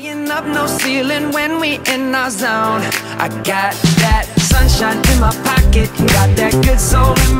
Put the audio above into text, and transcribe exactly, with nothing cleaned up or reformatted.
Flying up no ceiling when we in our zone. I got that sunshine in my pocket, got that good soul in my